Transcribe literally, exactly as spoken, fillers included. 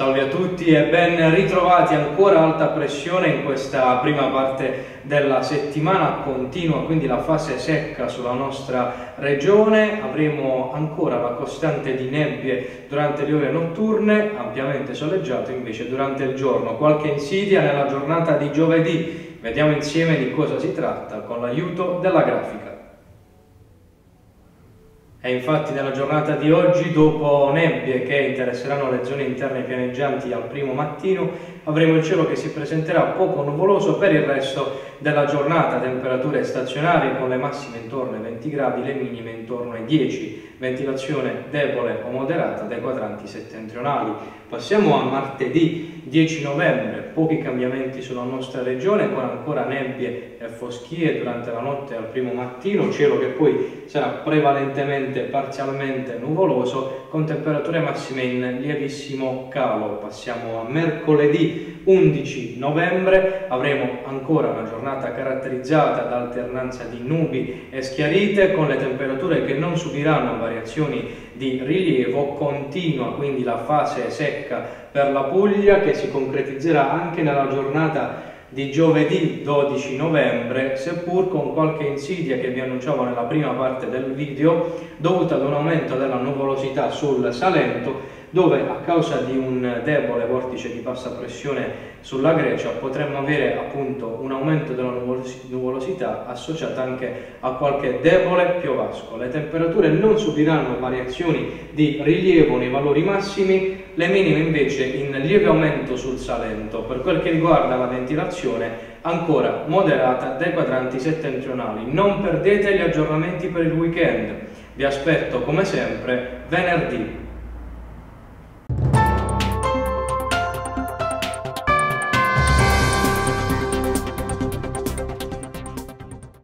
Salve a tutti e ben ritrovati ancora alta pressione in questa prima parte della settimana, continua quindi la fase secca sulla nostra regione, avremo ancora la costante di nebbie durante le ore notturne, ampiamente soleggiato invece durante il giorno, qualche insidia nella giornata di giovedì, vediamo insieme di cosa si tratta con l'aiuto della grafica. E infatti nella giornata di oggi, dopo nebbie che interesseranno le zone interne pianeggianti al primo mattino, avremo il cielo che si presenterà poco nuvoloso per il resto della giornata, temperature stazionarie con le massime intorno ai venti gradi, le minime intorno ai dieci, ventilazione debole o moderata dai quadranti settentrionali. Passiamo a martedì dieci novembre, pochi cambiamenti sulla nostra regione con ancora nebbie e foschie durante la notte al primo mattino, cielo che poi sarà prevalentemente parzialmente nuvoloso con temperature massime in lievissimo calo. Passiamo a mercoledì undici novembre, avremo ancora una giornata caratterizzata da alternanza di nubi e schiarite con le temperature che non subiranno variazioni di rilievo, continua quindi la fase secca per la Puglia che si concretizzerà anche nella giornata di giovedì dodici novembre, seppur con qualche insidia che vi annunciavo nella prima parte del video dovuta ad un aumento della nuvolosità sul Salento, dove a causa di un debole vortice di bassa pressione sulla Grecia potremmo avere appunto un aumento della nuvolosità associata anche a qualche debole piovasco. Le temperature non subiranno variazioni di rilievo nei valori massimi, le minime invece in lieve aumento sul Salento. Per quel che riguarda la ventilazione, ancora moderata dai quadranti settentrionali. Non perdete gli aggiornamenti per il weekend, vi aspetto come sempre venerdì.